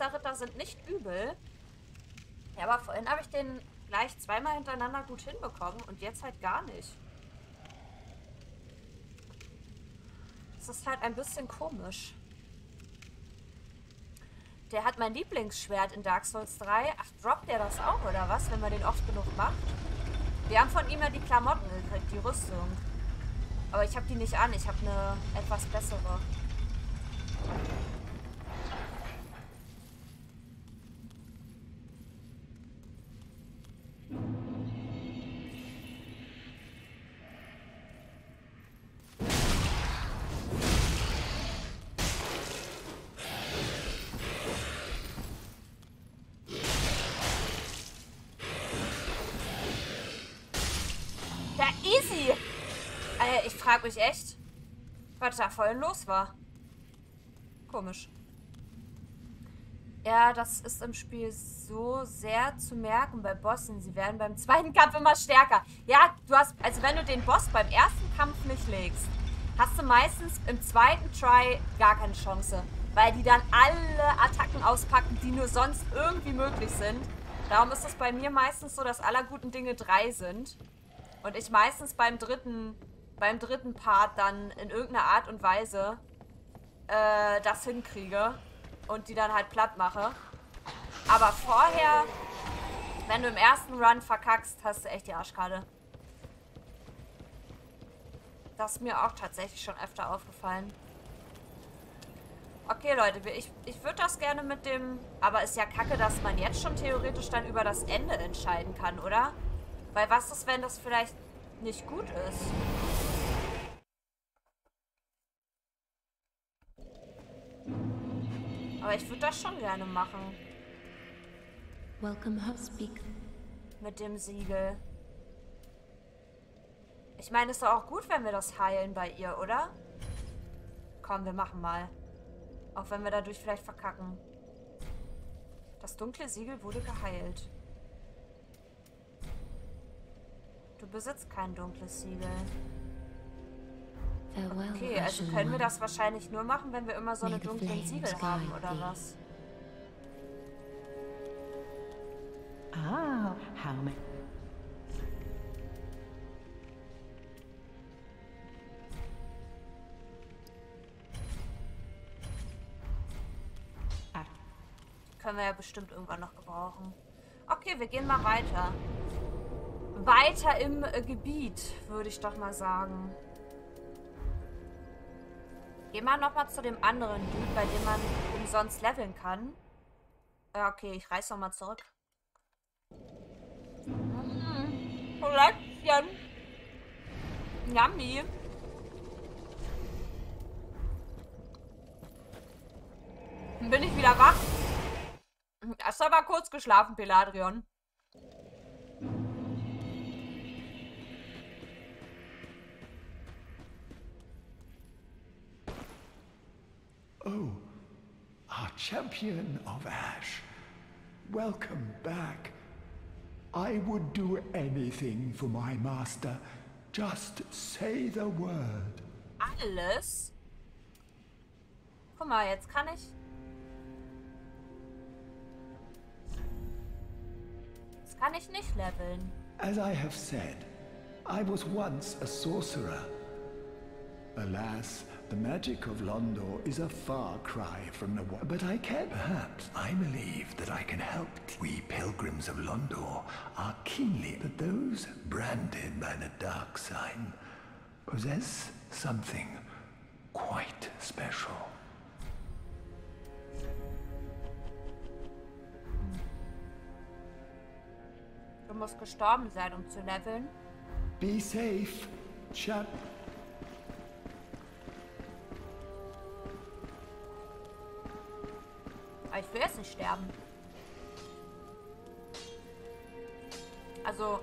Meisterritter sind nicht übel. Ja, aber vorhin habe ich den gleich zweimal hintereinander gut hinbekommen und jetzt halt gar nicht. Das ist halt ein bisschen komisch. Der hat mein Lieblingsschwert in Dark Souls 3. Ach, droppt der das auch, oder was? Wenn man den oft genug macht? Wir haben von ihm ja die Klamotten gekriegt, die Rüstung. Aber ich habe die nicht an. Ich habe eine etwas bessere. Ich frag mich echt, was da vorhin los war. Komisch. Ja, das ist im Spiel so sehr zu merken bei Bossen. Sie werden beim zweiten Kampf immer stärker. Ja, du hast, also wenn du den Boss beim ersten Kampf nicht legst, hast du meistens im zweiten Try gar keine Chance. Weil die dann alle Attacken auspacken, die nur sonst irgendwie möglich sind. Darum ist es bei mir meistens so, dass aller guten Dinge 3 sind. Und ich meistens beim dritten Part dann in irgendeiner Art und Weise das hinkriege und die dann halt platt mache. Aber vorher, wenn du im ersten Run verkackst, hast du echt die Arschkarte. Das ist mir auch tatsächlich schon öfter aufgefallen. Okay, Leute, ich würde das gerne mit dem... Aber ist ja kacke, dass man jetzt schon theoretisch dann über das Ende entscheiden kann, oder? Weil was ist, wenn das vielleicht nicht gut ist? Aber ich würde das schon gerne machen. Welcome, Housepeak. Mit dem Siegel. Ich meine, es ist doch auch gut, wenn wir das heilen bei ihr, oder? Komm, wir machen mal. Auch wenn wir dadurch vielleicht verkacken. Das dunkle Siegel wurde geheilt. Du besitzt kein dunkles Siegel. Okay, also können wir das wahrscheinlich nur machen, wenn wir immer so eine dunklen Siegel haben, oder was? Ah, Harme. Können wir ja bestimmt irgendwann noch gebrauchen. Okay, wir gehen mal weiter. Weiter im Gebiet, würde ich doch mal sagen. Geh mal nochmal zu dem anderen Dude, bei dem man umsonst leveln kann. Ja, okay, ich reiß nochmal zurück. Kollektion. Yummy. Bin ich wieder wach? Hast du aber kurz geschlafen, Peladrion. Oh, our champion of Ash. Welcome back. I would do anything for my master. Just say the word. Alles? Guck mal, jetzt kann ich... Jetzt kann ich nicht leveln. As I have said, I was once a sorcerer. Alas, the magic of Londor is a far cry from the one, but I can. Perhaps I believe that I can help. We pilgrims of Londor are keenly that those branded by the dark sign possess something quite special. Du musst gestorben sein, zu leveln. Be safe, chap. Ich will jetzt nicht sterben. Also.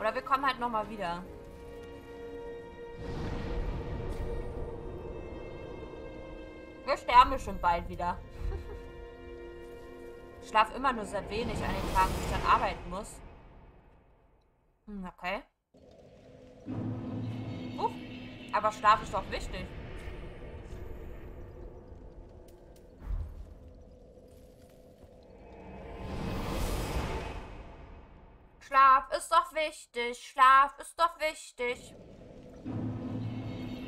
Oder wir kommen halt nochmal wieder. Wir sterben bestimmt bald wieder. Ich schlafe immer nur sehr wenig an den Tagen, wo ich dann arbeiten muss. Hm, okay. Aber Schlaf ist doch wichtig. wichtig. Schlaf ist doch wichtig.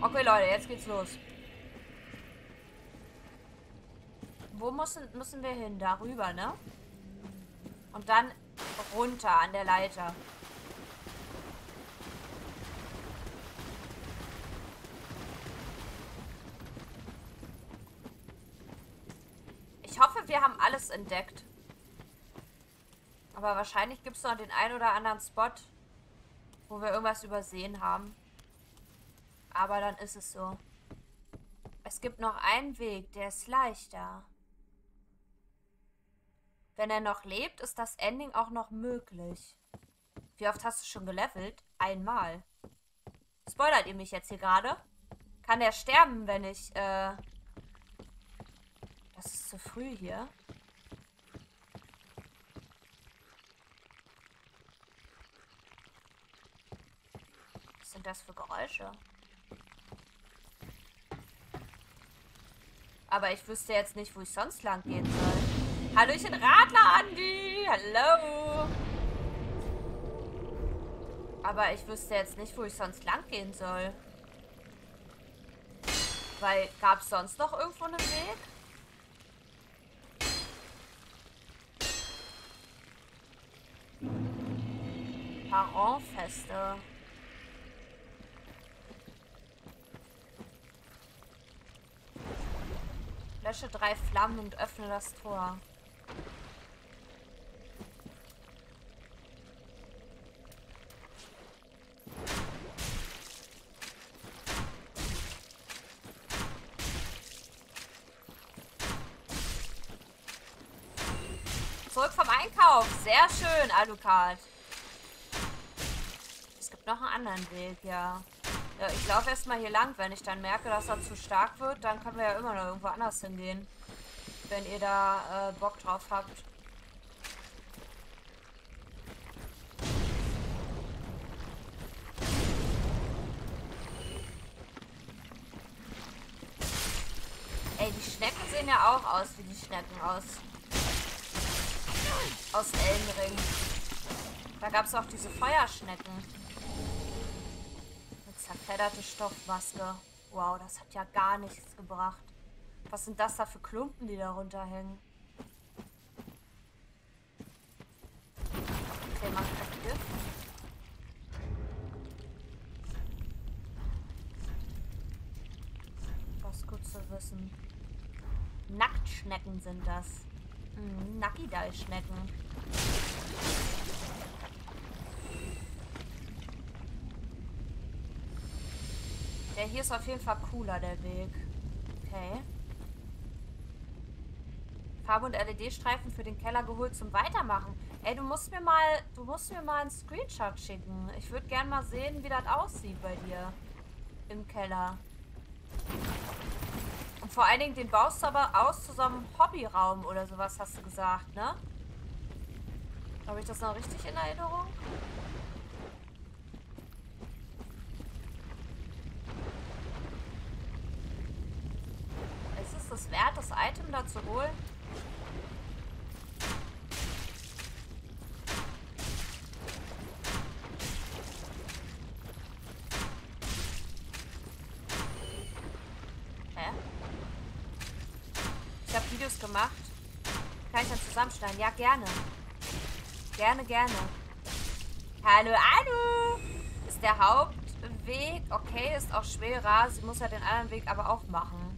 Okay, Leute, jetzt geht's los. Wo müssen wir hin? Darüber, ne? Und dann runter an der Leiter. Ich hoffe, wir haben alles entdeckt. Aber wahrscheinlich gibt es noch den einen oder anderen Spot, wo wir irgendwas übersehen haben. Aber dann ist es so. Es gibt noch einen Weg, der ist leichter. Wenn er noch lebt, ist das Ending auch noch möglich. Wie oft hast du schon gelevelt? Einmal. Spoilert ihr mich jetzt hier gerade? Kann der sterben, wenn ich... Das ist zu früh hier. Was sind das für Geräusche? Aber ich wüsste jetzt nicht, wo ich sonst lang gehen soll. Hallöchen Radler, Andi! Hallo! Aber ich wüsste jetzt nicht, wo ich sonst lang gehen soll. Weil, gab es sonst noch irgendwo einen Weg? Pharaonfeste. Lösche 3 Flammen und öffne das Tor. Zurück vom Einkauf. Sehr schön, Alucard. Noch einen anderen Weg, ja. Ja, ich laufe erstmal hier lang. Wenn ich dann merke, dass er zu stark wird, dann können wir ja immer noch irgendwo anders hingehen. Wenn ihr da Bock drauf habt. Ey, die Schnecken sehen ja auch aus wie die Schnecken aus Elden Ring. Da gab es auch diese Feuerschnecken. Zerfedderte Stoffmaske. Wow, das hat ja gar nichts gebracht. Was sind das da für Klumpen, die da runterhängen? Okay, mach das Gift. Was gut zu wissen. Nacktschnecken sind das. Nackidal-Schnecken. Der hier ist auf jeden Fall cooler, der Weg. Okay. Farbe und LED-Streifen für den Keller geholt zum Weitermachen. Ey, du musst mir mal einen Screenshot schicken. Ich würde gerne mal sehen, wie das aussieht bei dir. Im Keller. Und vor allen Dingen, den baust du aber aus zu so einem Hobbyraum oder sowas, hast du gesagt, ne? Habe ich das noch richtig in Erinnerung? Es wert, das Item da zu holen. Hä? Ich habe Videos gemacht. Kann ich dann zusammenschneiden? Ja, gerne. Gerne, gerne. Hallo, hallo! Ist der Hauptweg okay, ist auch schwerer. Sie muss ja den anderen Weg aber auch machen.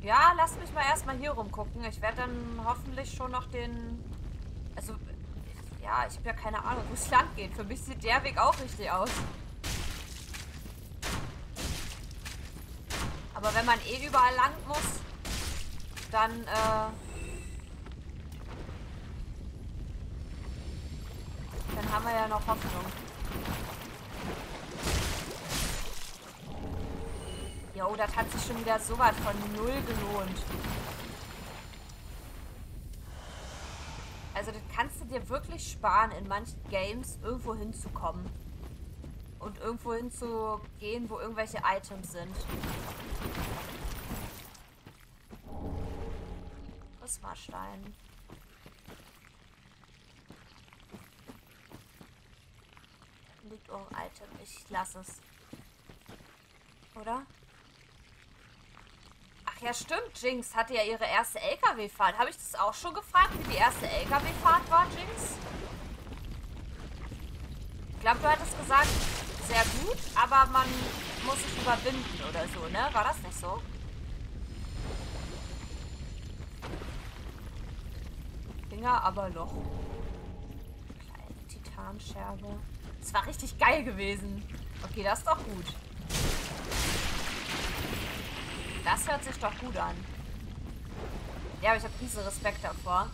Ja, lass mich mal erstmal hier rumgucken. Ich werde dann hoffentlich schon noch den... Also, ja, ich habe ja keine Ahnung, wo es lang geht. Für mich sieht der Weg auch richtig aus. Aber wenn man eh überall lang muss, dann, dann haben wir ja noch Hoffnung. Jo, das hat sich schon wieder so was von null gelohnt. Also das kannst du dir wirklich sparen, in manchen Games irgendwo hinzukommen. Und irgendwo hinzugehen, wo irgendwelche Items sind. Das war Stein. liegt auch Item. Ich lasse es. Oder? Ach ja, stimmt. Jinx hatte ja ihre erste LKW-Fahrt. Habe ich das auch schon gefragt, wie die erste LKW-Fahrt war, Jinx? Ich glaube, du hattest gesagt, sehr gut, aber man muss sich überwinden oder so, ne? War das nicht so? Finger aber noch. Kleine Titanscherbe. Das war richtig geil gewesen. Okay, das ist doch gut. Das hört sich doch gut an. Ja, aber ich habe riesen Respekt davor.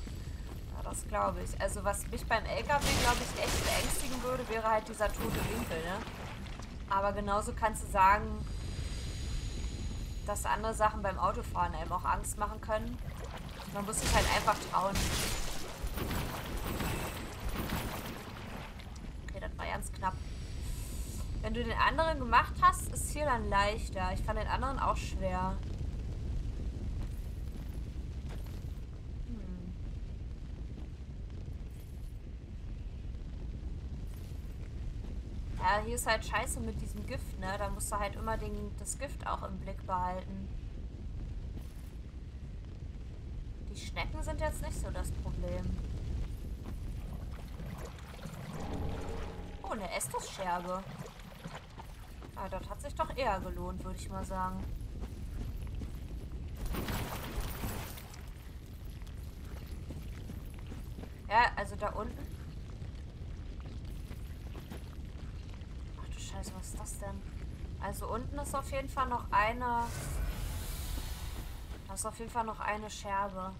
Ja, das glaube ich. Also was mich beim LKW, glaube ich, echt beängstigen würde, wäre halt dieser tote Winkel, ne? Aber genauso kannst du sagen, dass andere Sachen beim Autofahren einem auch Angst machen können. Man muss sich halt einfach trauen. Okay, das war ganz knapp. Wenn du den anderen gemacht hast, ist hier dann leichter. Ich fand den anderen auch schwer. Ja, hier ist halt scheiße mit diesem Gift, ne? Da musst du halt immer das Gift auch im Blick behalten. Die Schnecken sind jetzt nicht so das Problem. Oh, eine Estus-Scherbe. Ah, das hat sich doch eher gelohnt, würde ich mal sagen. Ja, also da unten. Ach du Scheiße, was ist das denn? Also unten ist auf jeden Fall noch eine... Da ist auf jeden Fall noch eine Scherbe.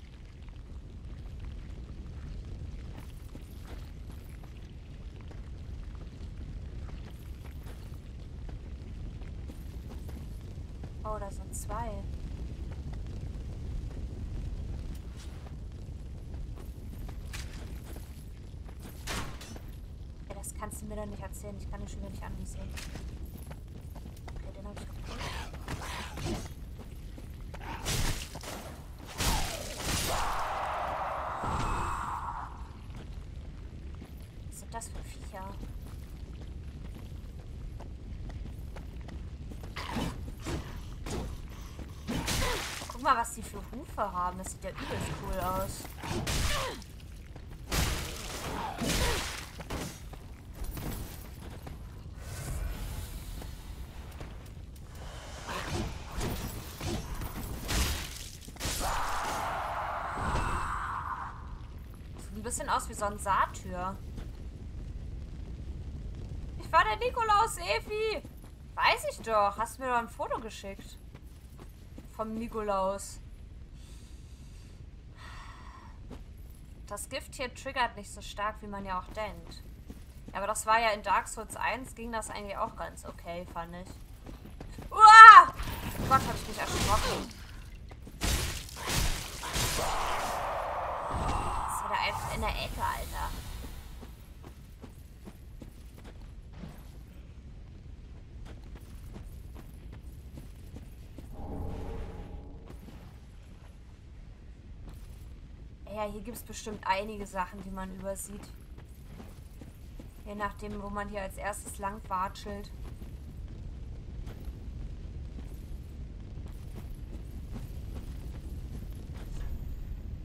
Oh, da sind zwei. Ja, das kannst du mir doch nicht erzählen. Ich kann den schon wieder nicht ansehen. Okay, den habe ich gefunden. Was sind das für Viecher? Mal, was die für Hufe haben. Das sieht ja übelst cool aus. Sieht ein bisschen aus wie so ein Satyr. Ich war der Nikolaus, Evi! Weiß ich doch. Hast du mir doch ein Foto geschickt. Vom Nikolaus. Das Gift hier triggert nicht so stark, wie man ja auch denkt. Ja, aber das war ja in Dark Souls 1, ging das eigentlich auch ganz okay, fand ich. Uah! Oh Gott, hab ich mich erschrocken. Das war da einfach in der Ecke, Alter. Ja, hier gibt es bestimmt einige Sachen, die man übersieht. Je nachdem, wo man hier als erstes lang watschelt.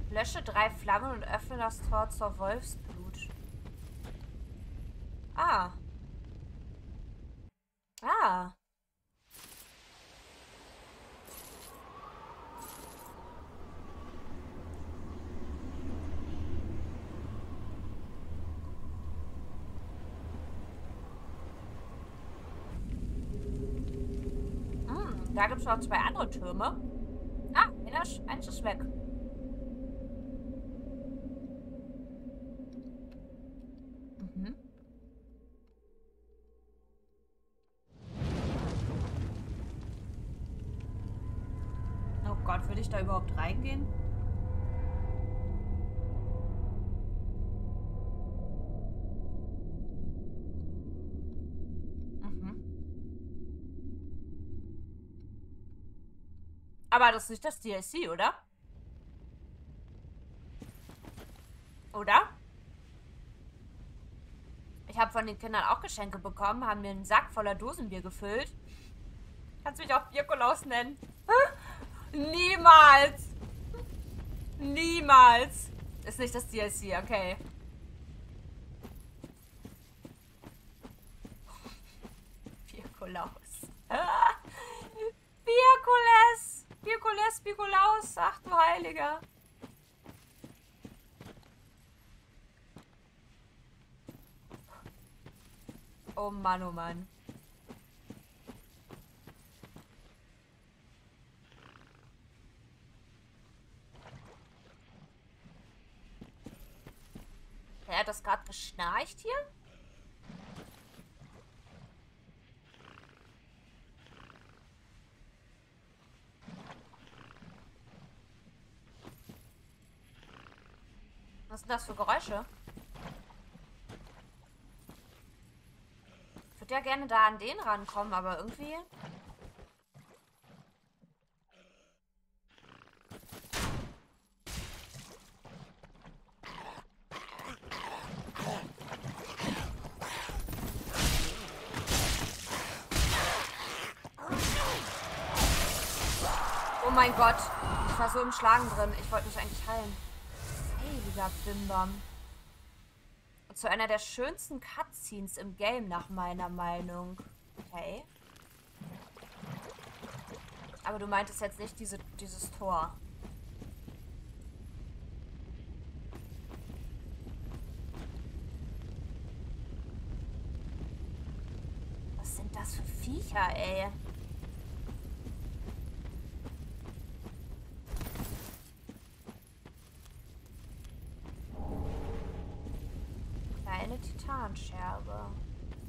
Lösche 3 Flammen und öffne das Tor zur Wolfsblut. Ah. Ah. Da gibt es noch zwei andere Türme. Ah, eins ist weg. Mhm. Oh Gott, würde ich da überhaupt reingehen? Aber das ist nicht das DLC, oder? Oder? Ich habe von den Kindern auch Geschenke bekommen, haben mir einen Sack voller Dosenbier gefüllt. Kannst mich auch Bierkolaus nennen? Niemals! Niemals! Ist nicht das DLC, okay. Bierkolaus. Bierkules! Bierkules, Bierkolaus! Ach du Heiliger! Oh Mann, oh Mann. Er hat das gerade geschnarcht hier? Was sind das für Geräusche? Ich würde ja gerne da an den rankommen, aber irgendwie... Oh mein Gott, ich war so im Schlagen drin. Ich wollte mich eigentlich heilen. Heiliger Bimbam. Zu einer der schönsten Cutscenes im Game, nach meiner Meinung. Okay. Aber du meintest jetzt nicht dieses Tor. Was sind das für Viecher, ey? Scherbe.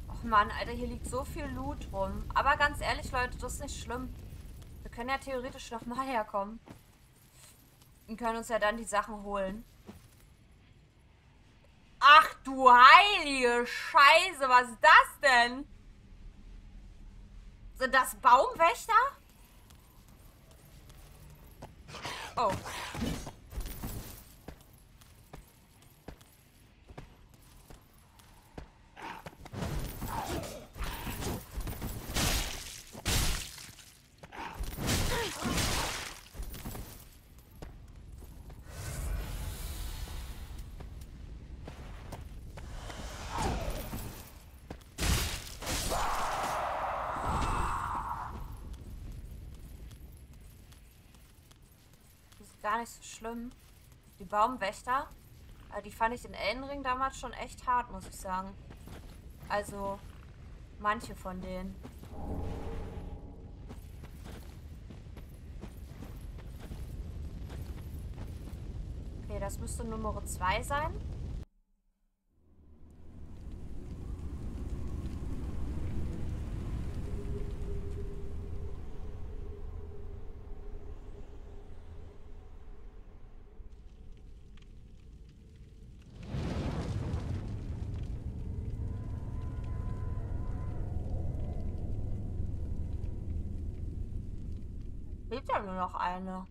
Och Mann, Alter, hier liegt so viel Loot rum. Aber ganz ehrlich, Leute, das ist nicht schlimm. Wir können ja theoretisch nochmal herkommen. Und können uns ja dann die Sachen holen. Ach du heilige Scheiße, was ist das denn? Sind das Baumwächter? Oh. Gar nicht so schlimm. Die Baumwächter, die fand ich in Elden Ring damals schon echt hart, muss ich sagen. Also, manche von denen. Okay, das müsste Nummer 2 sein. Nur noch eine.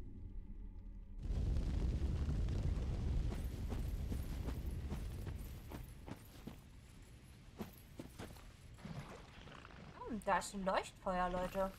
Da ist ein Leuchtfeuer, Leute.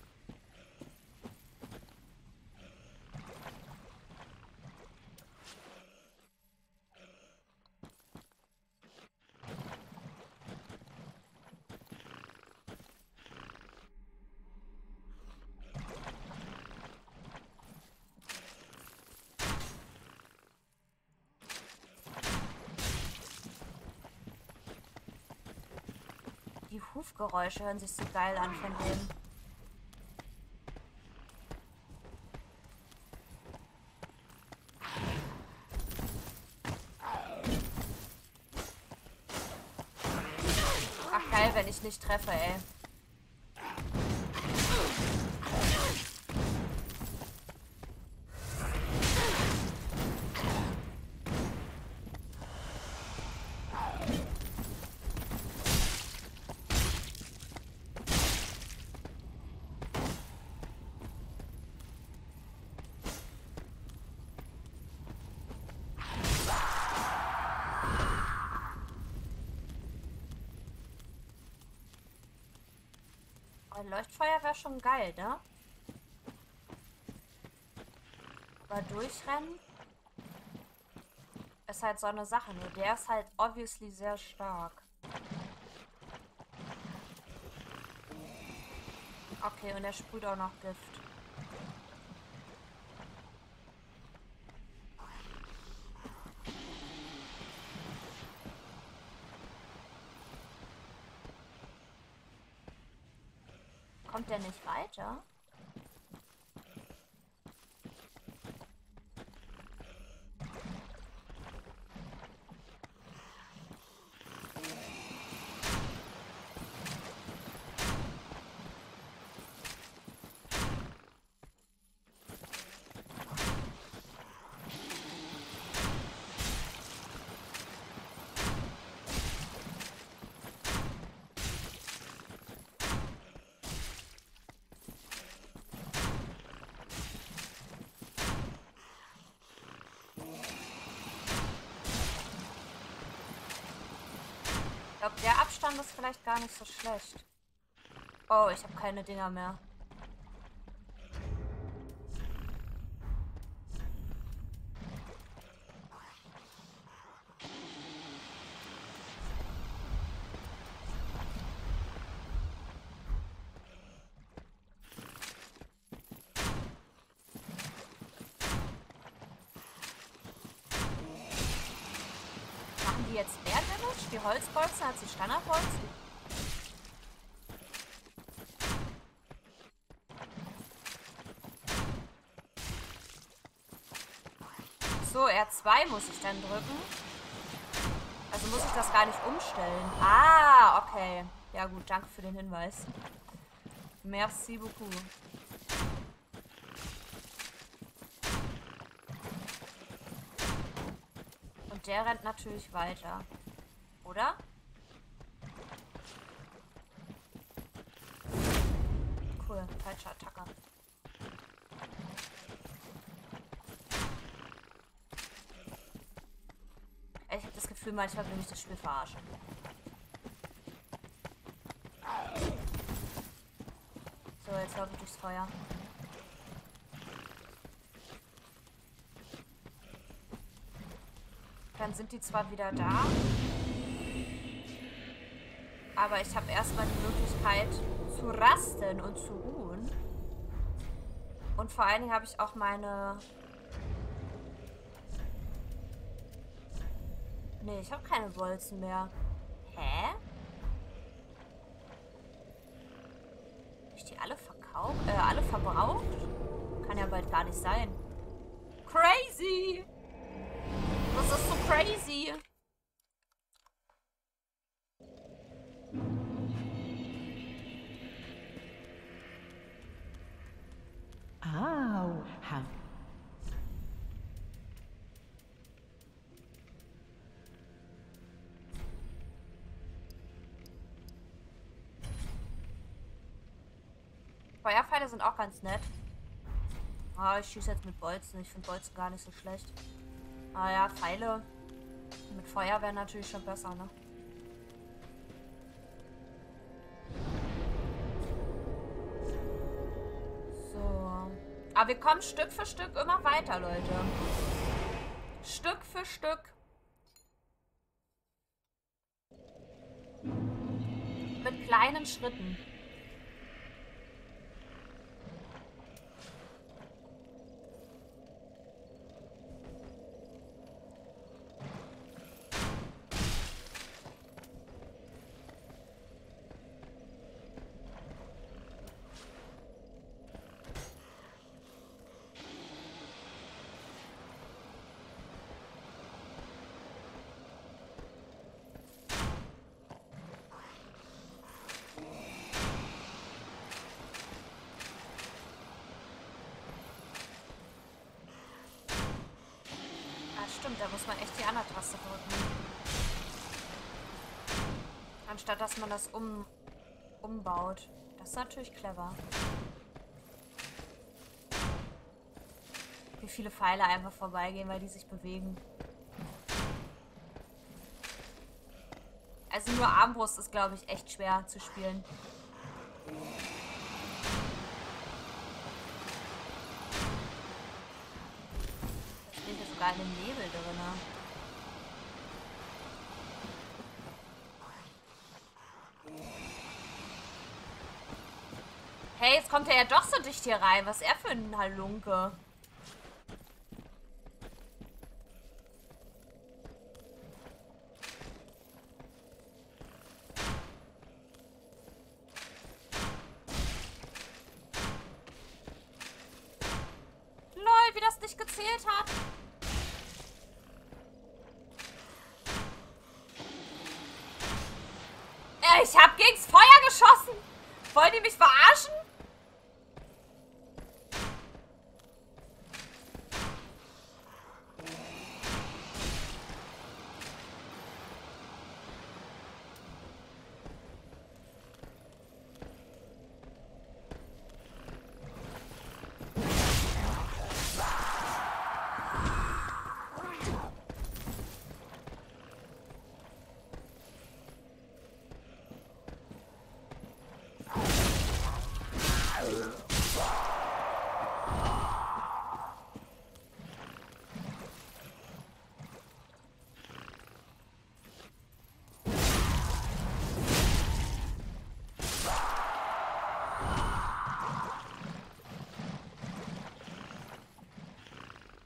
Die Hufgeräusche hören sich so geil an von dem. Ach geil, wenn ich nicht treffe, ey. Ein Leuchtfeuer wäre schon geil, ne? Aber durchrennen ist halt so eine Sache. Ne? Der ist halt obviously sehr stark. Okay, und er sprüht auch noch Gift. Kommt der nicht weiter? Ich glaube, der Abstand ist vielleicht gar nicht so schlecht. Oh, ich habe keine Dinger mehr. Machen die jetzt mehr Damage? Die Holzbolzen hat sie Standardbolzen? So, R2 muss ich dann drücken. Also muss ich das gar nicht umstellen. Ah, okay. Ja gut, danke für den Hinweis. Merci beaucoup. Der rennt natürlich weiter, oder? Cool, falsche Attacke. Ich habe das Gefühl, manchmal will ich das Spiel verarschen. So, jetzt laufe ich durchs Feuer. Dann sind die zwar wieder da, aber ich habe erstmal die Möglichkeit zu rasten und zu ruhen. Und vor allen Dingen habe ich auch meine... Nee, ich habe keine Bolzen mehr. Hä? Habe ich die alle verkauft? Alle verbraucht? Kann ja bald gar nicht sein. Crazy! Das ist so crazy. Au, ha. Feuerpfeile sind auch ganz nett. Ah, ich schieße jetzt mit Bolzen. Ich finde Bolzen gar nicht so schlecht. Ah ja, Pfeile mit Feuer wären natürlich schon besser, ne? So. Aber wir kommen Stück für Stück immer weiter, Leute. Stück für Stück. Mit kleinen Schritten. Da muss man echt die andere Taste drücken. Anstatt dass man das umbaut. Das ist natürlich clever. Wie viele Pfeile einfach vorbeigehen, weil die sich bewegen. Also nur Armbrust ist, glaube ich, echt schwer zu spielen. sind ja sogar in dem Nebel drin. Hey, jetzt kommt er ja doch so dicht hier rein. Was ist er für ein Halunke? Ich hab gegens Feuer geschossen! Wollen die mich verarschen?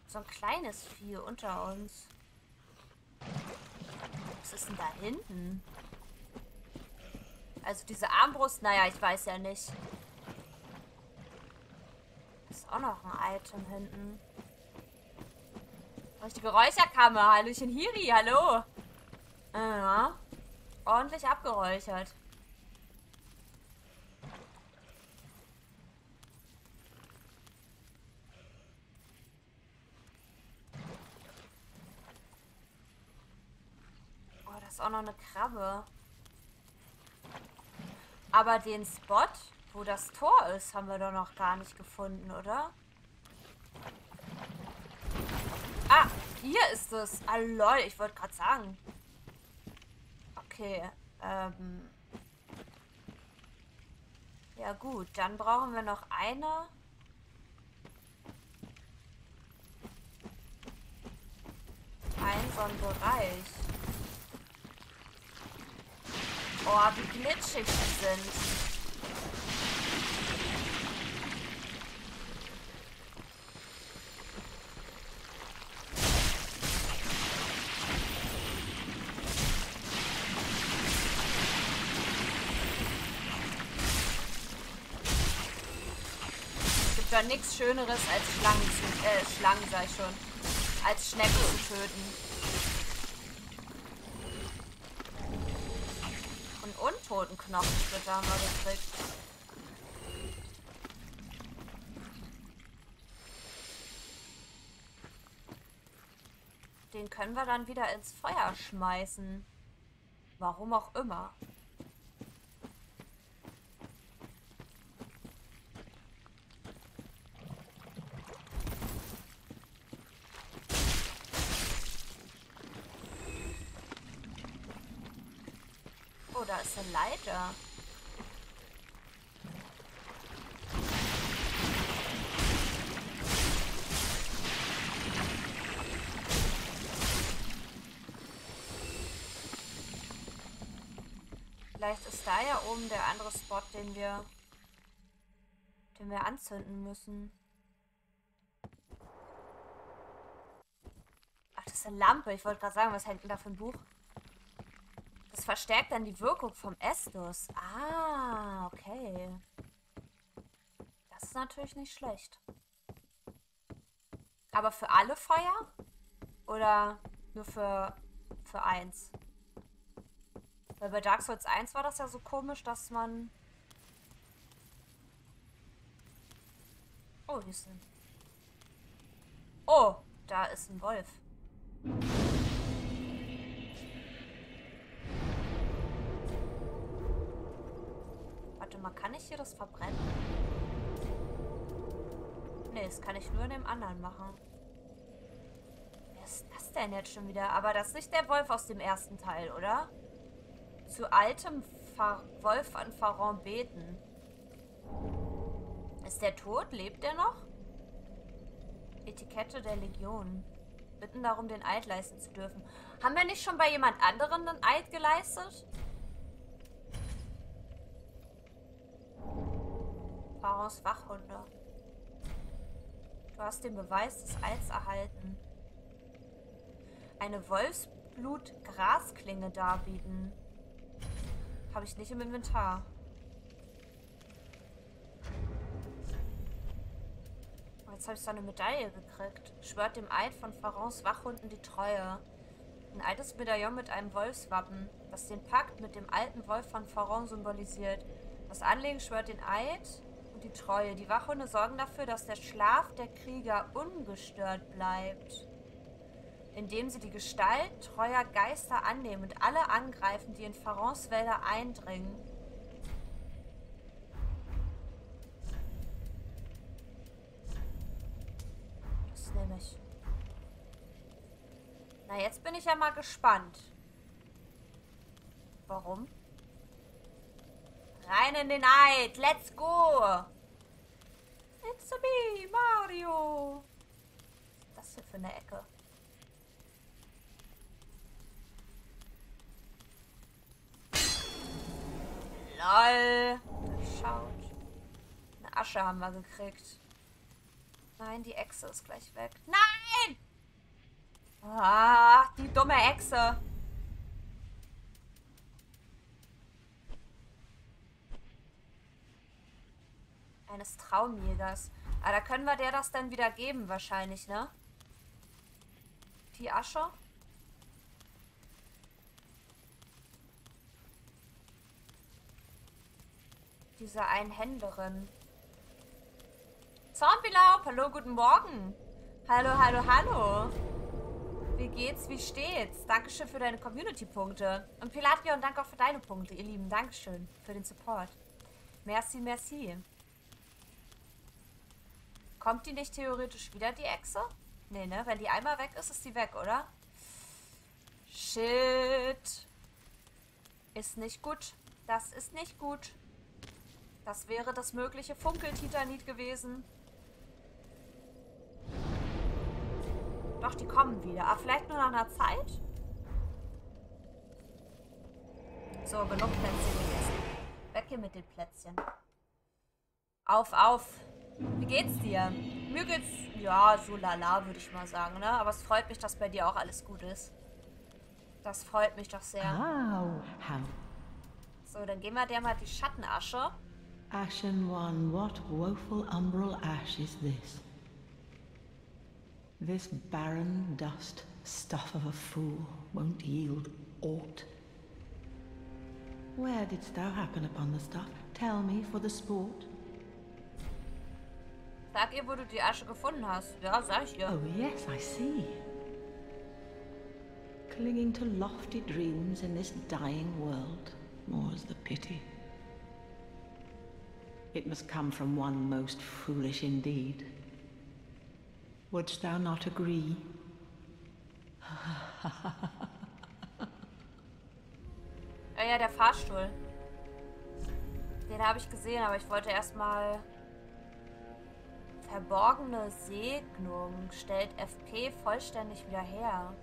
So ein kleines Vieh unter uns. Was ist denn da hinten? Also diese Armbrust, naja, ich weiß ja nicht. Ist auch noch ein Item hinten. Richtige Räucherkammer. Hallöchen Hiri, hallo. Ja. Ordentlich abgeräuchert. Ist auch noch eine Krabbe. Aber den Spot, wo das Tor ist, haben wir doch noch gar nicht gefunden, oder? Ah, hier ist es. Ah, lol, ich wollte gerade sagen. Okay, ja gut, dann brauchen wir noch eine. Ein so ein Bereich. Oh, wie glitschig sie sind. Es gibt ja nichts Schöneres als Schlangen sag ich schon, als Schnecken zu töten. Totenknochensplitter haben wir gekriegt. Den können wir dann wieder ins Feuer schmeißen. Warum auch immer. Da ist eine Leiter. Vielleicht ist da ja oben der andere Spot, den wir anzünden müssen. Ach, das ist eine Lampe. Ich wollte gerade sagen, was hängt denn da für ein Buch? Das verstärkt dann die Wirkung vom Estus. Ah, okay. Das ist natürlich nicht schlecht. Aber für alle Feuer? Oder nur für eins? Weil bei Dark Souls 1 war das ja so komisch, dass man... Oh, hier ist ein... Oh, da ist ein Wolf. Kann ich hier das verbrennen? Nee, das kann ich nur in dem anderen machen. Wer ist das denn jetzt schon wieder? Aber das ist nicht der Wolf aus dem ersten Teil, oder? Zu altem Wolf von Farron beten. Ist der tot? Lebt der noch? Etikette der Legion. bitten darum, den Eid leisten zu dürfen. Haben wir nicht schon bei jemand anderem den Eid geleistet? Pharaos Wachhunde. Du hast den Beweis des Eids erhalten. Eine Wolfsblut-Grasklinge darbieten. Habe ich nicht im Inventar. Jetzt habe ich so eine Medaille gekriegt. Schwört dem Eid von Pharaons Wachhunden die Treue. Ein altes Medaillon mit einem Wolfswappen, was den Pakt mit dem alten Wolf von Farron symbolisiert. Das Anlegen schwört den Eid und die Treue. Die Wachhunde sorgen dafür, dass der Schlaf der Krieger ungestört bleibt, indem sie die Gestalt treuer Geister annehmen und alle angreifen, die in Farons Wälder eindringen. Das nehme ich. Na, jetzt bin ich ja mal gespannt. Warum? Rein in den Eid! Let's go! It's a me, Mario! Was ist das hier für eine Ecke? LOL! Schaut. Eine Asche haben wir gekriegt. Nein, die Echse ist gleich weg. Nein! Ah, die dumme Echse! Eines Traumjägers. Aber da können wir der das dann wieder geben wahrscheinlich, ne? Die Asche? Diese Einhänderin. Zombielau, hallo, guten Morgen. Hallo, hallo, hallo. Wie geht's, wie steht's? Dankeschön für deine Community-Punkte. Und Peladrion, danke auch für deine Punkte, ihr Lieben. Dankeschön für den Support. Merci, merci. Kommt die nicht theoretisch wieder, die Echse? Nee, ne? Wenn die einmal weg ist, ist sie weg, oder? Shit. Ist nicht gut. Das ist nicht gut. Das wäre das mögliche Funkeltitanit gewesen. Doch, die kommen wieder. Aber vielleicht nur nach einer Zeit? So, genug Plätzchen gegessen. Weg hier mit den Plätzchen. Auf! Wie geht's dir? Mir geht's... ja, so lala, würde ich mal sagen, ne? Aber es freut mich, dass bei dir auch alles gut ist. Das freut mich doch sehr. So, dann gehen wir der mal die Schattenasche. Ashen one, what woeful umbral ash is this? This barren dust, stuff of a fool, won't yield aught. Where didst thou happen upon the stuff? Tell me for the sport. Sag ihr, wo du die Asche gefunden hast. Ja, sag ich dir. Oh yes, I see. Clinging to lofty dreams in this dying world, more's the pity. It must come from one most foolish indeed. Wouldst thou not agree? Ja, ja, der Fahrstuhl. Den habe ich gesehen, aber ich wollte erstmal... Verborgene Segnung stellt FP vollständig wieder her.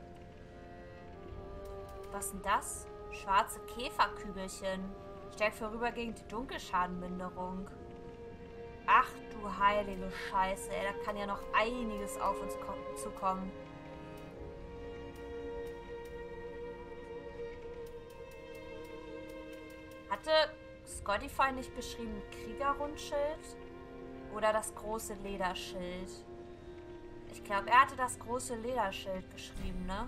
Was denn das? Schwarze Käferkügelchen. Stärkt vorüber gegen die Dunkelschadenminderung. Ach du heilige Scheiße, ey, da kann ja noch einiges auf uns zukommen. Hatte Spotify nicht geschrieben Kriegerrundschild? Oder das große Lederschild. Ich glaube, er hatte das große Lederschild geschrieben, ne?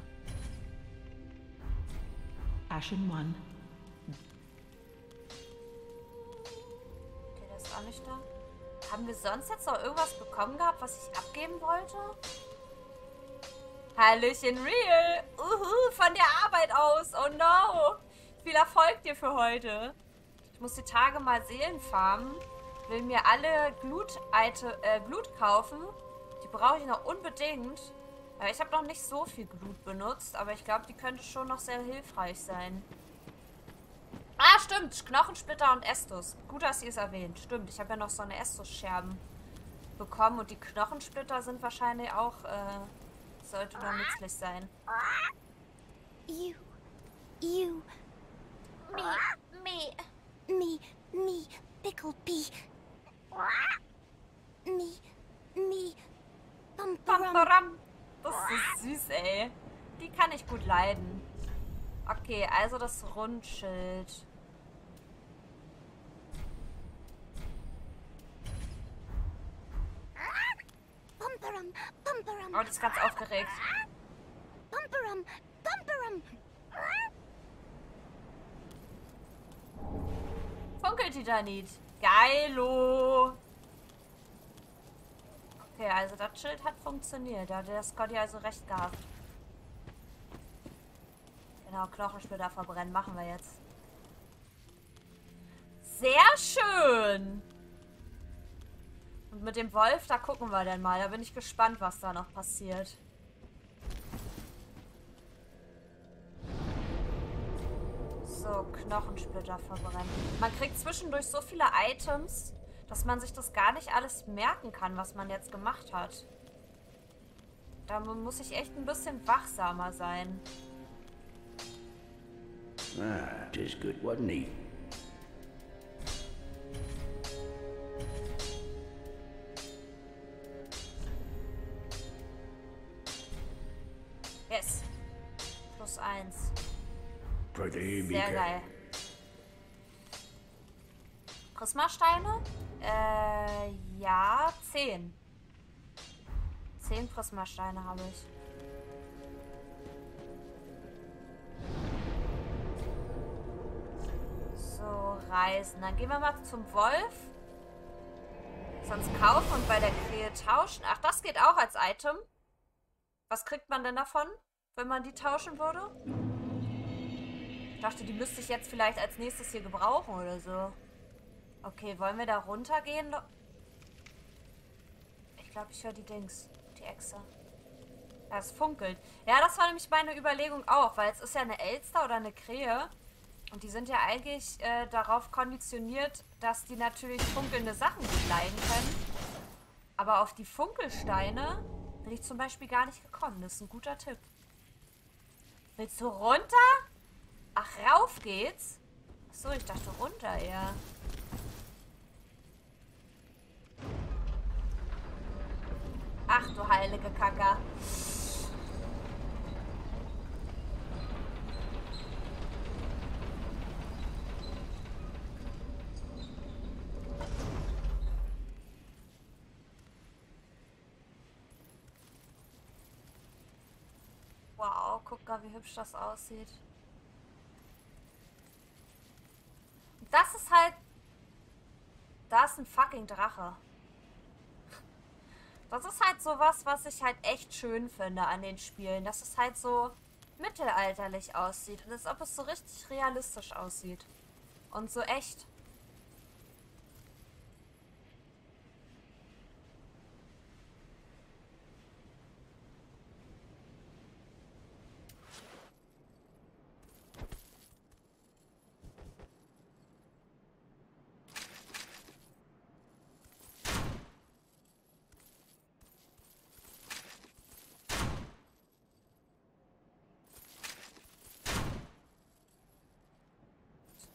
Ashen One. Okay, das ist auch nicht da. Haben wir sonst jetzt noch irgendwas bekommen gehabt, was ich abgeben wollte? Hallöchen Real! Uhu, von der Arbeit aus! Oh no! Viel Erfolg dir für heute! Ich muss die Tage mal Seelen farmen. Will mir alle Glut kaufen. Die brauche ich noch unbedingt. Aber ich habe noch nicht so viel Glut benutzt. Aber ich glaube, die könnte schon noch sehr hilfreich sein. Ah, stimmt. Knochensplitter und Estus. Gut, dass ihr es erwähnt. Stimmt, ich habe ja noch so eine Estus-Scherben bekommen. Und die Knochensplitter sind wahrscheinlich auch sollte doch nützlich sein. Me, Pickle Pea. Me, Bumbaram. Das ist süß, ey. Die kann ich gut leiden. Okay, also das Rundschild. Oh, die ist ganz aufgeregt. Funkeltitanit. Geilo. Okay, also das Schild hat funktioniert. Da hat der Scotty also recht gehabt. Genau, Knochensplitter verbrennen machen wir jetzt. Sehr schön. Und mit dem Wolf, da gucken wir dann mal. Da bin ich gespannt, was da noch passiert. So, Knochensplitter verbrennen. Man kriegt zwischendurch so viele Items, dass man sich das gar nicht alles merken kann, was man jetzt gemacht hat. Da muss ich echt ein bisschen wachsamer sein. Ah, just good, wasn't he? Yes. +1. Sehr geil. Prismasteine? Ja, 10. 10 Prismasteine habe ich. So, Reisen. Dann gehen wir mal zum Wolf. Sonst kaufen und bei der Krähe tauschen. Ach, das geht auch als Item. Was kriegt man denn davon, wenn man die tauschen würde? Ich dachte, die müsste ich jetzt vielleicht als nächstes hier gebrauchen oder so. Okay, wollen wir da runtergehen? Ich glaube, ich höre die Dings. Die Echse. Ja, es funkelt. Ja, das war nämlich meine Überlegung auch, weil es ist ja eine Elster oder eine Krähe. Und die sind ja eigentlich darauf konditioniert, dass die natürlich funkelnde Sachen gut leiden können. Aber auf die Funkelsteine bin ich zum Beispiel gar nicht gekommen. Das ist ein guter Tipp. Willst du runter? Ach, rauf geht's? Achso, ich dachte runter eher. Ach du heilige Kacke. Wow, guck mal, wie hübsch das aussieht. Das ist halt... Da ist ein fucking Drache. Das ist halt sowas, was ich halt echt schön finde an den Spielen. Dass es halt so mittelalterlich aussieht. Und als ob es so richtig realistisch aussieht. Und so echt.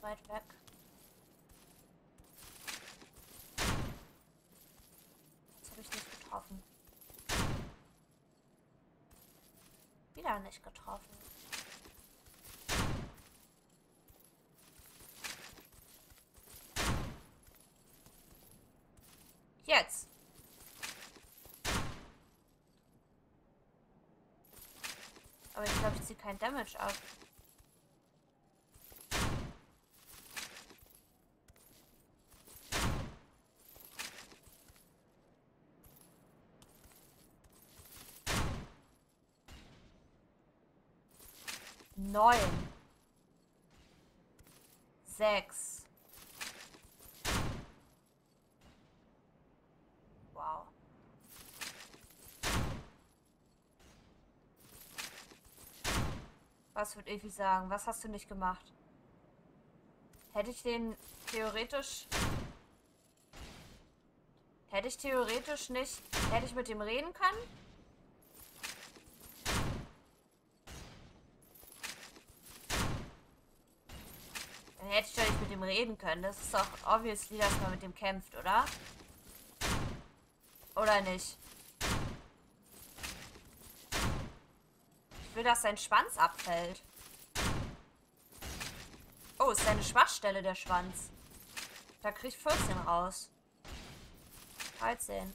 Weit weg. Das habe ich nicht getroffen. Wieder nicht getroffen. Jetzt. Aber ich glaube, ich ziehe kein Damage ab. Neun. 6. Wow. Was würde Evi sagen? Was hast du nicht gemacht? Hätte ich theoretisch nicht... Hätte ich mit ihm reden können? Dann hätte ich doch nicht mit dem reden können. Das ist doch obviously, dass man mit dem kämpft, oder? Oder nicht? Ich will, dass sein Schwanz abfällt. Oh, ist seine Schwachstelle, der Schwanz. Da krieg ich 14 raus. 13.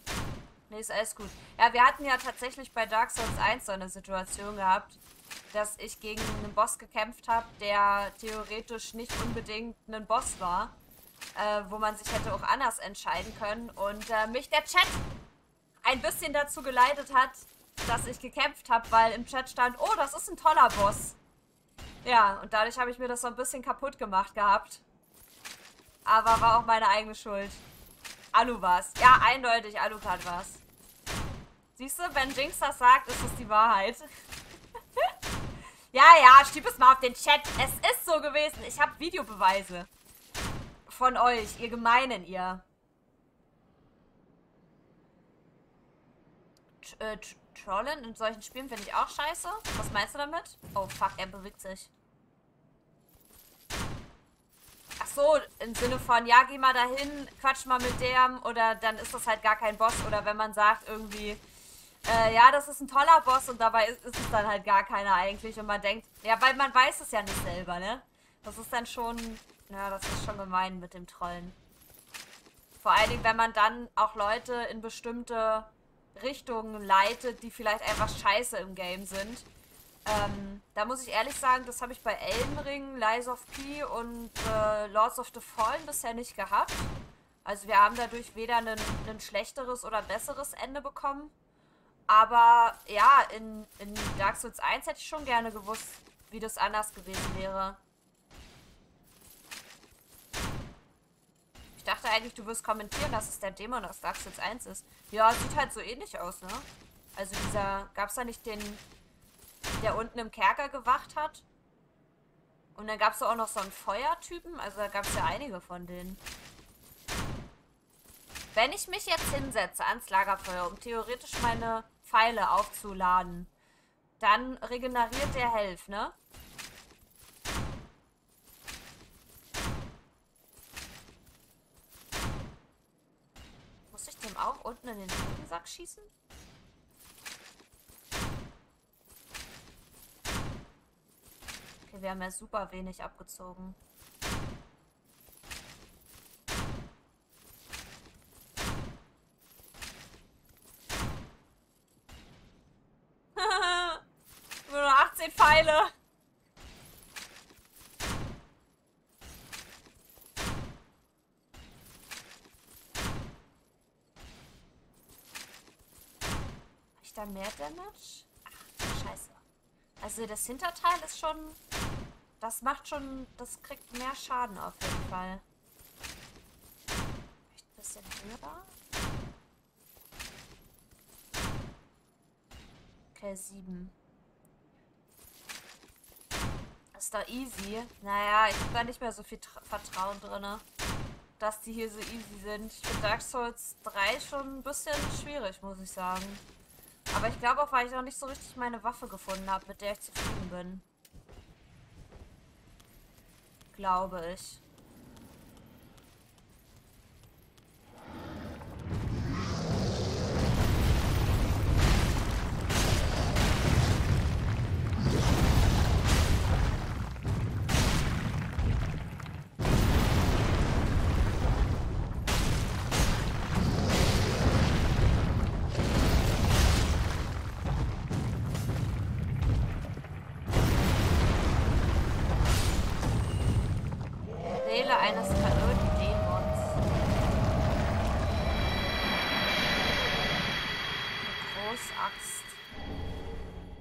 Nee, ist alles gut. Ja, wir hatten ja tatsächlich bei Dark Souls 1 so eine Situation gehabt, dass ich gegen einen Boss gekämpft habe, der theoretisch nicht unbedingt ein Boss war, wo man sich hätte auch anders entscheiden können und mich der Chat ein bisschen dazu geleitet hat, dass ich gekämpft habe, weil im Chat stand, oh, das ist ein toller Boss. Ja, und dadurch habe ich mir das so ein bisschen kaputt gemacht gehabt. Aber war auch meine eigene Schuld. Alu war's. Ja, eindeutig, Alucard war's. Siehst du, wenn Jinx das sagt, ist es die Wahrheit. Ja, schieb es mal auf den Chat. Es ist so gewesen. Ich habe Videobeweise. Von euch, ihr Gemeinen, ihr. Trollen in solchen Spielen finde ich auch scheiße. Was meinst du damit? Oh, fuck, er bewegt sich. Ach so, im Sinne von, ja, geh mal dahin, quatsch mal mit dem. Oder dann ist das halt gar kein Boss. Oder wenn man sagt irgendwie... ja, das ist ein toller Boss und dabei ist es dann halt gar keiner eigentlich. Und man denkt, ja, weil man weiß es ja nicht selber, ne? Das ist dann schon, ja, das ist schon gemein mit dem Trollen. Vor allen Dingen, wenn man dann auch Leute in bestimmte Richtungen leitet, die vielleicht einfach scheiße im Game sind. Da muss ich ehrlich sagen, das habe ich bei Elden Ring, Lies of P und Lords of the Fallen bisher nicht gehabt. Also wir haben dadurch weder ein schlechteres oder besseres Ende bekommen. Aber ja, in Dark Souls 1 hätte ich schon gerne gewusst, wie das anders gewesen wäre. Ich dachte eigentlich, du wirst kommentieren, dass es der Dämon aus Dark Souls 1 ist. Ja, sieht halt so ähnlich aus, ne? Also dieser, gab's da nicht den, der unten im Kerker gewacht hat? Und dann gab's da auch noch so einen Feuertypen, also da gab's ja einige von denen. Wenn ich mich jetzt hinsetze ans Lagerfeuer, um theoretisch meine Pfeile aufzuladen, dann regeneriert der Health, ne? Muss ich dem auch unten in den Rückensack schießen? Okay, wir haben ja super wenig abgezogen. Pfeile. Hab ich da mehr Damage? Ach, scheiße. Also das Hinterteil ist schon... Das macht schon... Das kriegt mehr Schaden auf jeden Fall. Vielleicht ein bisschen höher. Okay, 7. Ist doch easy. Naja, ich habe da nicht mehr so viel Vertrauen drin, dass die hier so easy sind. Ich finde Dark Souls 3 schon ein bisschen schwierig, muss ich sagen. Aber ich glaube auch, weil ich noch nicht so richtig meine Waffe gefunden habe, mit der ich zufrieden bin. Glaube ich. Eines Kanonendämons. Eine Großaxt.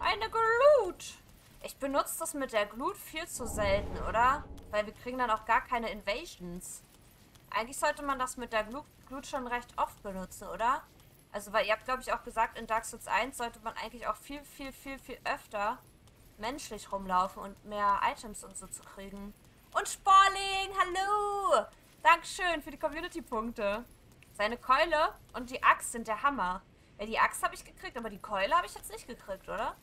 Eine Glut! Ich benutze das mit der Glut viel zu selten, oder? Weil wir kriegen dann auch gar keine Invasions. Eigentlich sollte man das mit der Glut schon recht oft benutzen, oder? Also, weil ihr habt, glaube ich, auch gesagt, in Dark Souls 1 sollte man eigentlich auch viel öfter menschlich rumlaufen und mehr Items und so zu kriegen. Und Sporling, hallo! Dankeschön für die Community-Punkte. Seine Keule und die Axt sind der Hammer. Ja, die Axt habe ich gekriegt, aber die Keule habe ich jetzt nicht gekriegt, oder?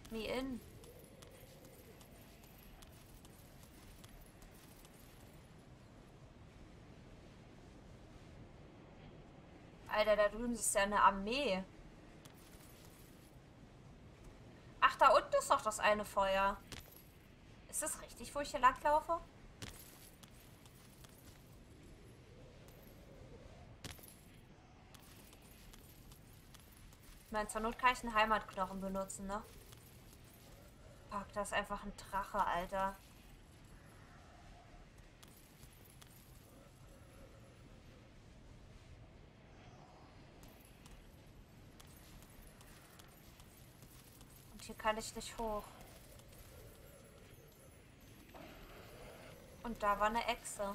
Let me in. Alter, da drüben ist ja eine Armee. Ach, da unten ist noch das eine Feuer. Ist das richtig, wo ich hier langlaufe? Ich meine, zur Not kann ich einen Heimatknochen benutzen, ne? Fuck, da ist einfach ein Drache, Alter. Und hier kann ich nicht hoch. Und da war eine Echse.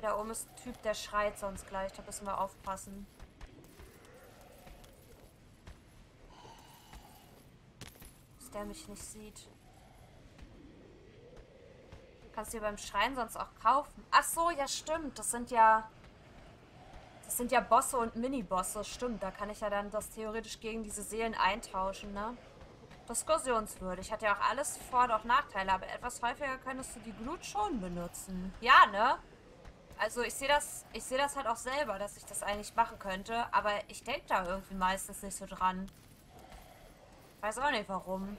Da oben ist ein Typ, der schreit sonst gleich. Da müssen wir aufpassen. Dass der mich nicht sieht. Kannst du dir beim Schreien sonst auch kaufen. Ach so, ja stimmt. Das sind ja Bosse und Minibosse. Stimmt, da kann ich ja dann das theoretisch gegen diese Seelen eintauschen, ne? Diskussionswürdig. Hat ja auch alles Vor- und Nachteile. Aber etwas häufiger könntest du die Glut schon benutzen. Ja, ne? Also ich sehe das halt auch selber, dass ich das eigentlich machen könnte, aber ich denke da irgendwie meistens nicht so dran. Weiß auch nicht warum.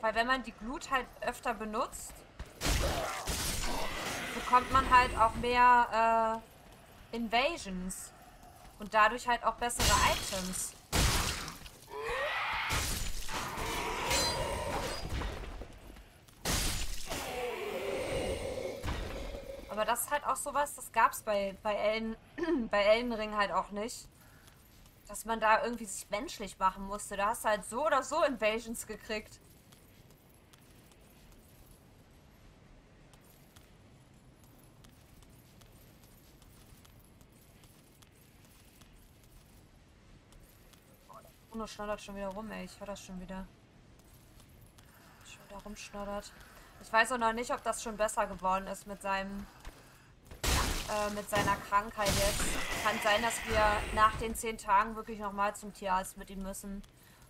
Weil wenn man die Glut halt öfter benutzt, bekommt man halt auch mehr Invasions und dadurch halt auch bessere Items. Aber das ist halt auch sowas, das gab es bei Elden Ring halt auch nicht. Dass man da irgendwie sich menschlich machen musste. Da hast du halt so oder so Invasions gekriegt. Oh, der Bruno schnoddert schon wieder rum, ey. Ich höre das schon wieder. Schon da rumschnoddert. Ich weiß auch noch nicht, ob das schon besser geworden ist mit seinem... mit seiner Krankheit jetzt. Kann sein, dass wir nach den 10 Tagen wirklich nochmal zum Tierarzt mit ihm müssen.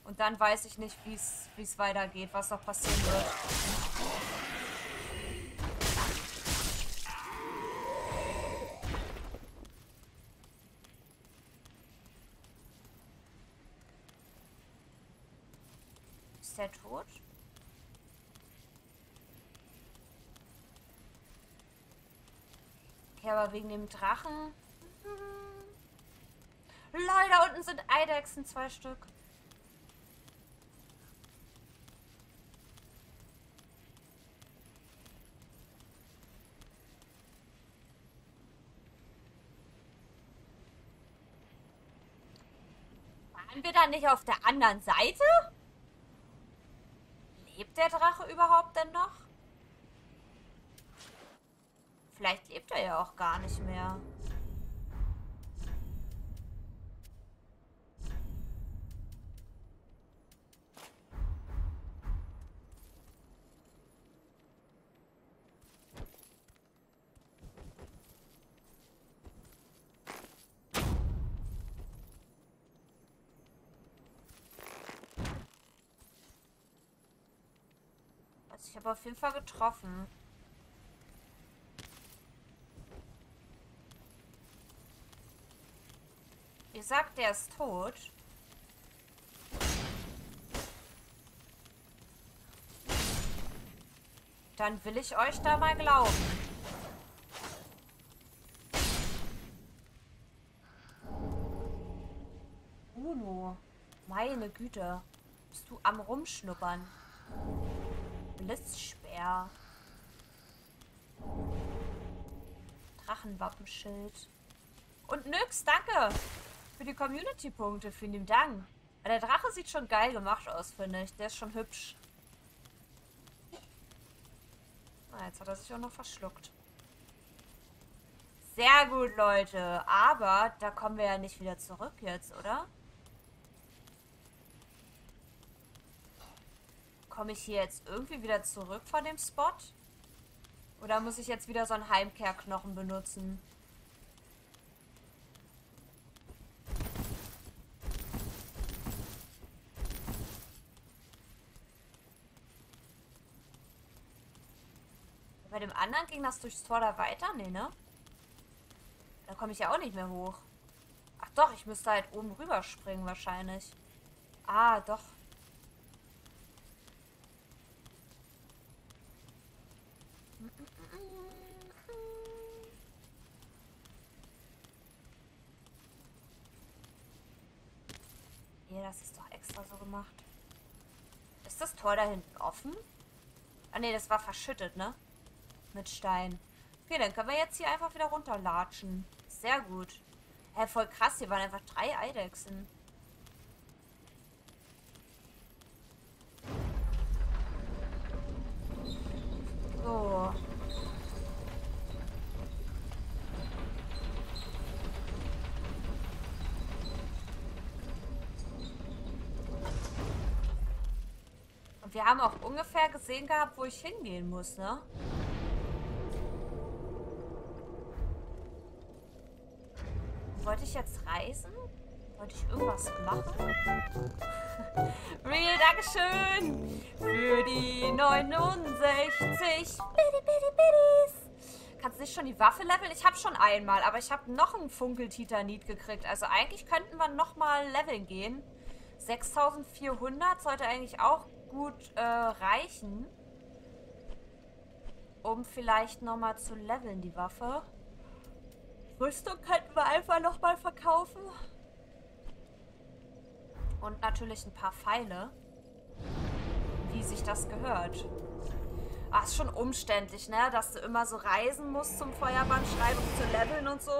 Und dann weiß ich nicht, wie es weitergeht, was noch passieren wird. Ist der tot? Ja, aber wegen dem Drachen. Lol, da unten sind Eidechsen, 2 Stück. Waren wir da nicht auf der anderen Seite? Lebt der Drache überhaupt denn noch? Vielleicht lebt er ja auch gar nicht mehr. Also ich habe auf jeden Fall getroffen. Ihr sagt, der ist tot. Dann will ich euch da mal glauben. Uno, meine Güte. Bist du am Rumschnuppern? Blitzspeer. Drachenwappenschild. Und nix, danke. Für die Community-Punkte, vielen Dank. Aber der Drache sieht schon geil gemacht aus, finde ich. Der ist schon hübsch. Ah, jetzt hat er sich auch noch verschluckt. Sehr gut, Leute. Aber da kommen wir ja nicht wieder zurück jetzt, oder? Komme ich hier jetzt irgendwie wieder zurück von dem Spot? Oder muss ich jetzt wieder so einen Heimkehrknochen benutzen? Bei dem anderen ging das durchs Tor da weiter? Nee, ne? Da komme ich ja auch nicht mehr hoch. Ach doch, ich müsste halt oben rüber springen wahrscheinlich. Ah, doch. Ja, das ist doch extra so gemacht. Ist das Tor da hinten offen? Ah ne, das war verschüttet, ne? Mit Stein. Okay, dann können wir jetzt hier einfach wieder runterlatschen. Sehr gut. Hä, voll krass, hier waren einfach 3 Eidechsen. So. Und wir haben auch ungefähr gesehen gehabt, wo ich hingehen muss, ne? Wollte ich jetzt reisen? Wollte ich irgendwas machen? Real, Dankeschön! Für die 69 Biddy-Biddy-Biddies! Kannst du nicht schon die Waffe leveln? Ich habe schon einmal, aber ich habe noch einen Funkeltitanit gekriegt. Also eigentlich könnten wir nochmal leveln gehen. 6400 sollte eigentlich auch gut reichen. Um vielleicht nochmal zu leveln, die Waffe. Rüstung könnten wir einfach nochmal verkaufen. Und natürlich ein paar Pfeile. Wie sich das gehört. Ach, ist schon umständlich, ne? Dass du immer so reisen musst zum Feuerband schreiben, um zu leveln und so.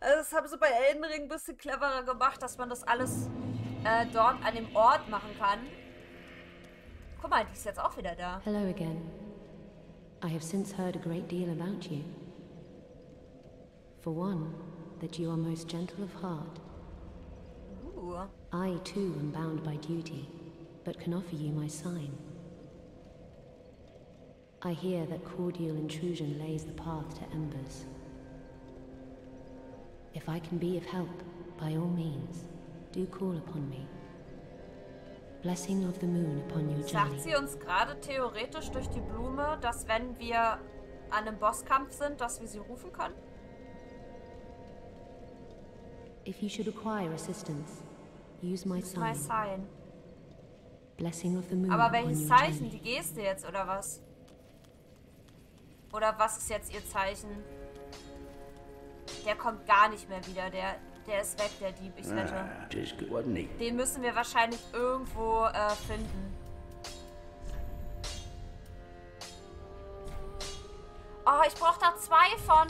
Also das haben sie bei Elden Ring ein bisschen cleverer gemacht, dass man das alles dort an dem Ort machen kann. Guck mal, die ist jetzt auch wieder da. Hello again. I have since heard a great deal about you. For one, that you are most gentle of heart. Ooh. I too am bound by duty, but can offer you my sign. I hear that cordial intrusion lays the path to embers. If I can be of help, by all means, do call upon me. Blessing of the moon upon your journey. Sagt sie uns gerade theoretisch durch die Blume, dass wenn wir an einem Bosskampf sind, dass wir sie rufen können? If you should acquire assistance, use my sign. My sign. Blessing of the moon. Aber welches Zeichen? Die Geste jetzt, oder was? Oder was ist jetzt ihr Zeichen? Der kommt gar nicht mehr wieder. Der ist weg, der Dieb. Ich wette. Den müssen wir wahrscheinlich irgendwo finden. Oh, ich brauche da 2 von.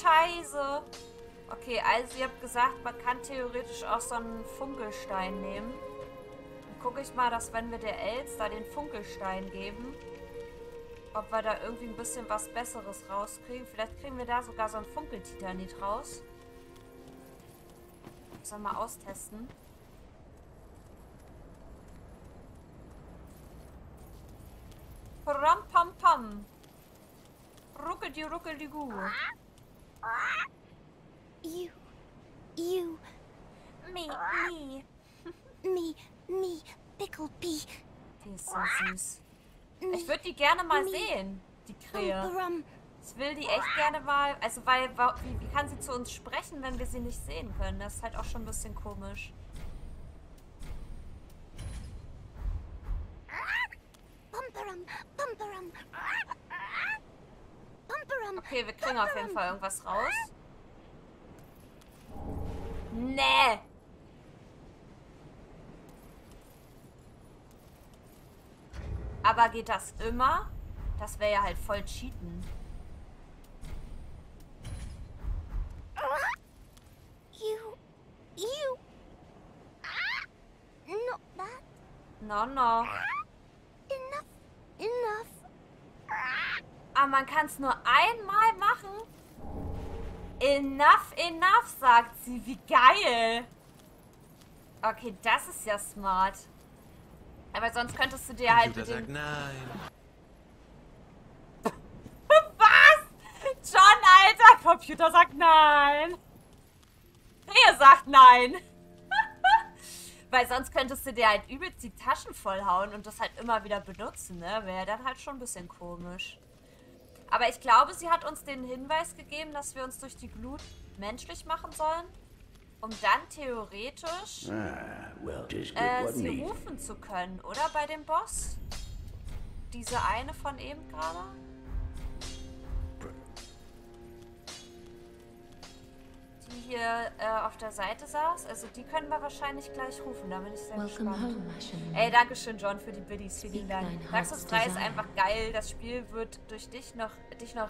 Scheiße. Okay, also ihr habt gesagt, man kann theoretisch auch so einen Funkelstein nehmen. Dann gucke ich mal, dass wenn wir der Elster den Funkelstein geben, ob wir da irgendwie ein bisschen was Besseres rauskriegen. Vielleicht kriegen wir da sogar so einen Funkeltitanit raus. Müssen wir mal austesten. Ram pam pam. Ruckel die Gu. You, me, Pickle Pea. Die ist so süß. Ich würde die gerne mal sehen, die Krähe. Ich will die echt gerne mal, also weil, wie kann sie zu uns sprechen, wenn wir sie nicht sehen können? Das ist halt auch schon ein bisschen komisch. Okay, wir kriegen auf jeden Fall irgendwas raus. Nee! Aber geht das immer? Das wäre ja halt voll cheaten. No. Enough. man kann es nur einmal machen. Enough, enough, sagt sie. Wie geil. Okay, das ist ja smart. Aber sonst könntest du dir halt mit dem... Nein. Was? John, Alter, Computer sagt nein. Rea sagt nein. Weil sonst könntest du dir halt übelst die Taschen vollhauen und das halt immer wieder benutzen, ne? Wäre dann halt schon ein bisschen komisch. Aber ich glaube, sie hat uns den Hinweis gegeben, dass wir uns durch die Glut menschlich machen sollen, um dann theoretisch sie rufen zu können, oder? Bei dem Boss? Diese eine von eben gerade? Die hier auf der Seite saß. Also die können wir wahrscheinlich gleich rufen, da bin ich sehr gespannt. Ey, dankeschön John für die Biddies, vielen Dank. Dark Souls 3 ist einfach geil, das Spiel wird durch dich noch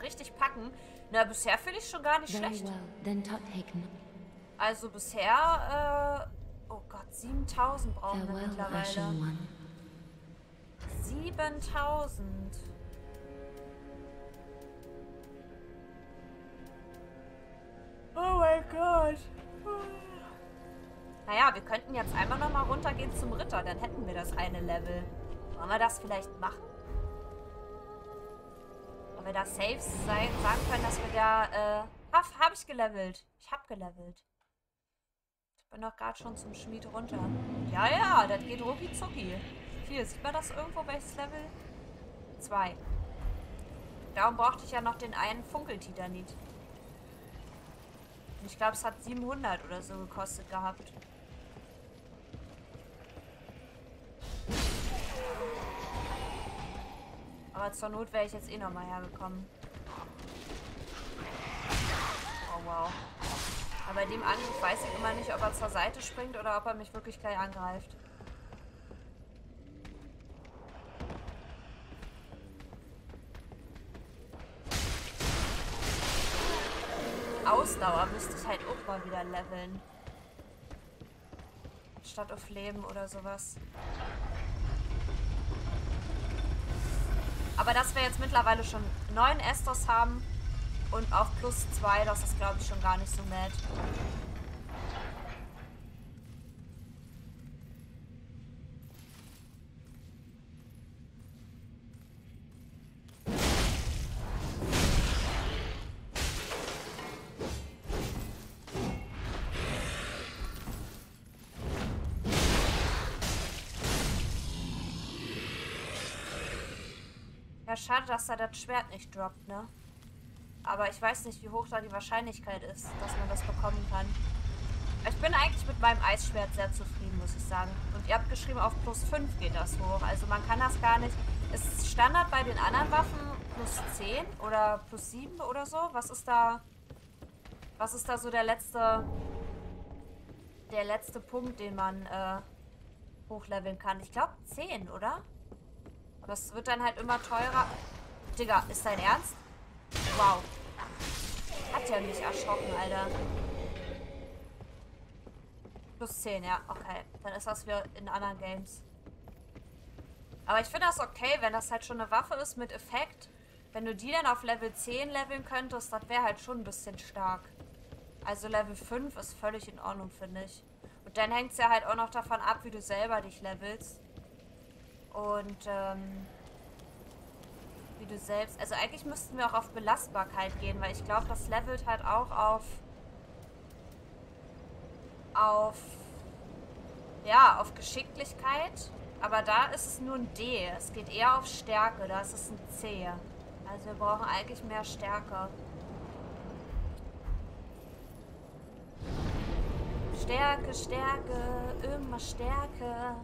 richtig packen. Na, bisher finde ich schon gar nicht schlecht. Also bisher, oh Gott, 7000 brauchen wir mittlerweile. 7000. Oh mein Gott. Naja, wir könnten jetzt einmal nochmal runtergehen zum Ritter. Dann hätten wir das eine Level. Wollen wir das vielleicht machen? Ob wir da safe sagen können, dass wir da... hab ich gelevelt. Ich hab gelevelt. Ich bin doch gerade schon zum Schmied runter. Ja, ja, das geht rucki zucki. Hier, sieht man das irgendwo, welches Level? 2. Darum brauchte ich ja noch den einen Funkeltitanit. Ich glaube, es hat 700 oder so gekostet gehabt. Aber zur Not wäre ich jetzt eh nochmal hergekommen. Oh wow. Aber bei dem Angriff weiß ich immer nicht, ob er zur Seite springt oder ob er mich wirklich gleich angreift. Ausdauer müsste ich halt auch mal wieder leveln. Statt auf Leben oder sowas. Aber dass wir jetzt mittlerweile schon 9 Estos haben und auf +2, das ist glaube ich schon gar nicht so nett. Schade, dass er das Schwert nicht droppt, ne? Aber ich weiß nicht, wie hoch da die Wahrscheinlichkeit ist, dass man das bekommen kann. Ich bin eigentlich mit meinem Eisschwert sehr zufrieden, muss ich sagen. Und ihr habt geschrieben, auf +5 geht das hoch. Also man kann das gar nicht... Ist es Standard bei den anderen Waffen +10 oder +7 oder so? Was ist da so der letzte... Der letzte Punkt, den man hochleveln kann? Ich glaube 10, oder? Das wird dann halt immer teurer. Digga, ist dein Ernst? Wow. Hat ja mich erschrocken, Alter. +10, ja. Okay. Dann ist das wie in anderen Games. Aber ich finde das okay, wenn das halt schon eine Waffe ist mit Effekt. Wenn du die dann auf Level 10 leveln könntest, das wäre halt schon ein bisschen stark. Also Level 5 ist völlig in Ordnung, finde ich. Und dann hängt es ja halt auch noch davon ab, wie du selber dich levelst. Und, wie du selbst... Also eigentlich müssten wir auch auf Belastbarkeit gehen, weil ich glaube, das levelt halt auch auf... Ja, auf Geschicklichkeit. Aber da ist es nur ein D. Es geht eher auf Stärke. Da ist es ein C. Also wir brauchen eigentlich mehr Stärke. Stärke, Stärke, immer Stärke.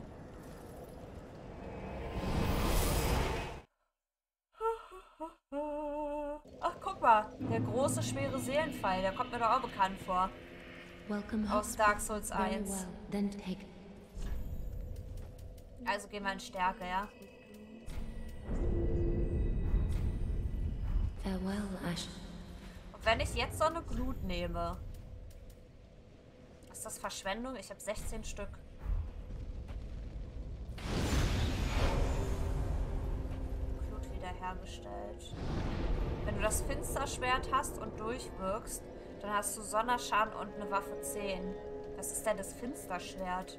Ach, guck mal, der große, schwere Seelenpfeil, der kommt mir doch auch bekannt vor. Aus Dark Souls 1. Also gehen wir in Stärke, ja? Und wenn ich jetzt so eine Glut nehme, ist das Verschwendung? Ich habe 16 Stück. Glut wiederhergestellt. Wenn du das Finsterschwert hast und durchwirkst, dann hast du Sonnerschaden und eine Waffe 10. Was ist denn das Finsterschwert?